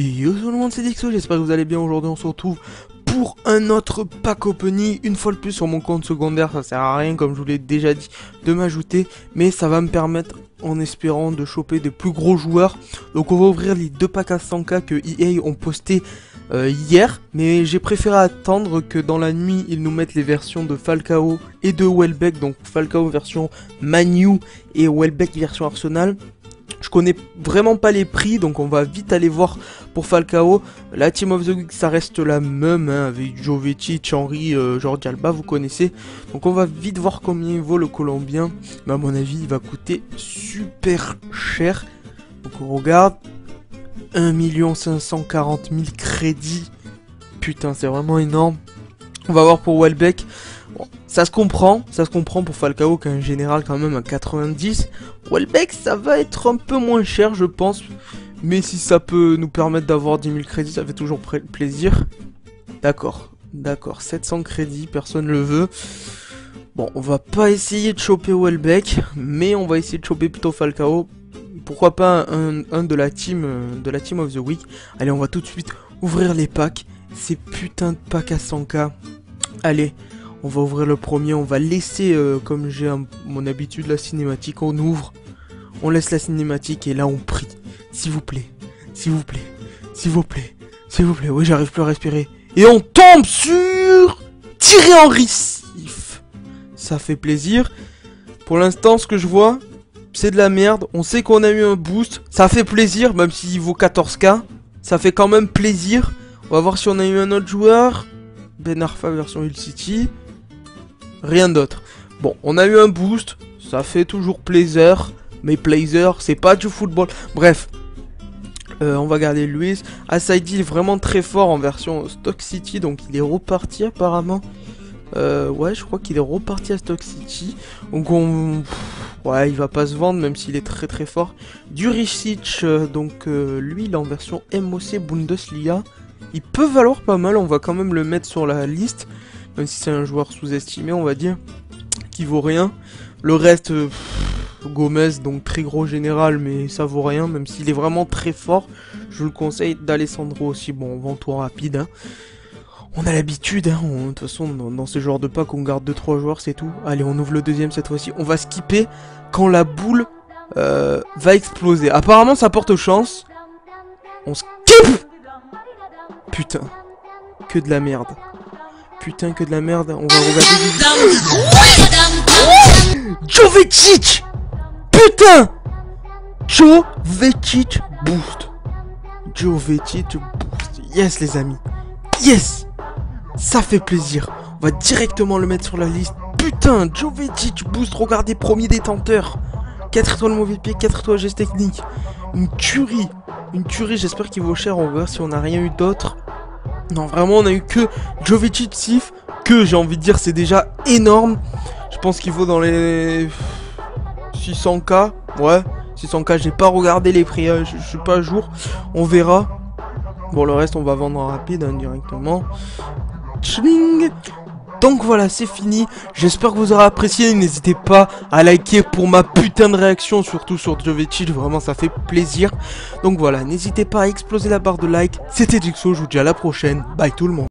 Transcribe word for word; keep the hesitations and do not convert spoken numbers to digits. Yo tout le monde, c'est Dixo, j'espère que vous allez bien. Aujourd'hui on se retrouve pour un autre pack opening, une fois de plus sur mon compte secondaire. Ça sert à rien, comme je vous l'ai déjà dit, de m'ajouter, mais ça va me permettre, en espérant, de choper des plus gros joueurs. Donc on va ouvrir les deux packs à cent K que E A ont posté euh, hier, mais j'ai préféré attendre que dans la nuit ils nous mettent les versions de Falcao et de Welbeck. Donc Falcao version Manu et Welbeck version Arsenal. Je connais vraiment pas les prix, donc on va vite aller voir pour Falcao. La Team of the Week, ça reste la même, hein, avec Jovetic, Henry, euh, Jordi Alba, vous connaissez. Donc on va vite voir combien il vaut le Colombien. Mais à mon avis, il va coûter super cher. Donc on regarde, un million cinq cent quarante mille crédits. Putain, c'est vraiment énorme. On va voir pour Welbeck. Ça se comprend, ça se comprend pour Falcao qui a un général quand même à quatre-vingt-dix. Welbeck, ça va être un peu moins cher je pense, mais si ça peut nous permettre d'avoir dix mille crédits, ça fait toujours plaisir. D'accord, d'accord, sept cents crédits, personne ne le veut. Bon, on va pas essayer de choper Welbeck, mais on va essayer de choper plutôt Falcao. Pourquoi pas un, un de la team de la team of the week. Allez, on va tout de suite ouvrir les packs, ces putains de packs à cent K. Allez, on va ouvrir le premier, on va laisser, euh, comme j'ai mon habitude, la cinématique. On ouvre, on laisse la cinématique et là on prie. S'il vous plaît, s'il vous plaît, s'il vous plaît, s'il vous plaît. Oui, j'arrive plus à respirer. Et on tombe sur... Tiré en récif. Ça fait plaisir. Pour l'instant, ce que je vois, c'est de la merde. On sait qu'on a eu un boost. Ça fait plaisir, même s'il vaut quatorze K. Ça fait quand même plaisir. On va voir si on a eu un autre joueur. Ben Arfa version Hull City. Rien d'autre. Bon, on a eu un boost, ça fait toujours plaisir, mais plaisir, c'est pas du football. Bref, euh, on va garder Luis Asaïdi, il est vraiment très fort en version Stock City, donc il est reparti apparemment. Euh, ouais, je crois qu'il est reparti à Stock City. Donc on... ouais, il va pas se vendre, même s'il est très très fort. Durisic, euh, donc euh, lui, il est en version M O C Bundesliga. Il peut valoir pas mal, on va quand même le mettre sur la liste. Même si c'est un joueur sous-estimé, on va dire, qui vaut rien. Le reste, euh, pff, Gomez, donc très gros général, mais ça vaut rien. Même s'il est vraiment très fort, je vous le conseille. D'Alessandro aussi, bon, vends-toi rapide. Hein. On a l'habitude, de hein, toute façon, dans, dans ce genre de pack, on garde deux trois joueurs, c'est tout. Allez, on ouvre le deuxième cette fois-ci. On va skipper quand la boule euh, va exploser. Apparemment, ça porte chance. On skip. Putain, que de la merde. Putain que de la merde, on va regarder. Jovetic. Putain, Jovetic boost. Jovetic boost. Yes les amis. Yes. Ça fait plaisir. On va directement le mettre sur la liste. Putain, Jovetic boost, regardez, premier détenteur. quatre étoiles mauvais pied, quatre étoiles geste technique. Une tuerie. Une tuerie, j'espère qu'il vaut cher, on va voir si on n'a rien eu d'autre. Non, vraiment, on a eu que Jovetic Sif, que j'ai envie de dire, c'est déjà énorme. Je pense qu'il vaut dans les six cents K. Ouais, six cents K, j'ai pas regardé les prix, hein. je, je suis pas à jour. On verra. Bon, le reste, on va vendre en rapide, hein, directement. Tchling. Donc voilà, c'est fini. J'espère que vous aurez apprécié. N'hésitez pas à liker pour ma putain de réaction, surtout sur Jovetic. Vraiment, ça fait plaisir. Donc voilà, n'hésitez pas à exploser la barre de like. C'était Dixo, je vous dis à la prochaine. Bye tout le monde.